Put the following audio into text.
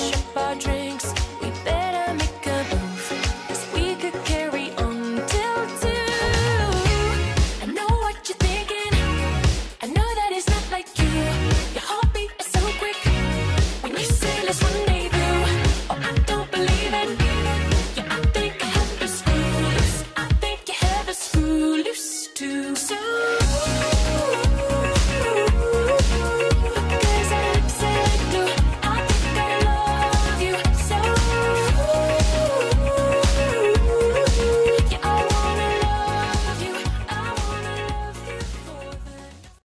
worship our dreams.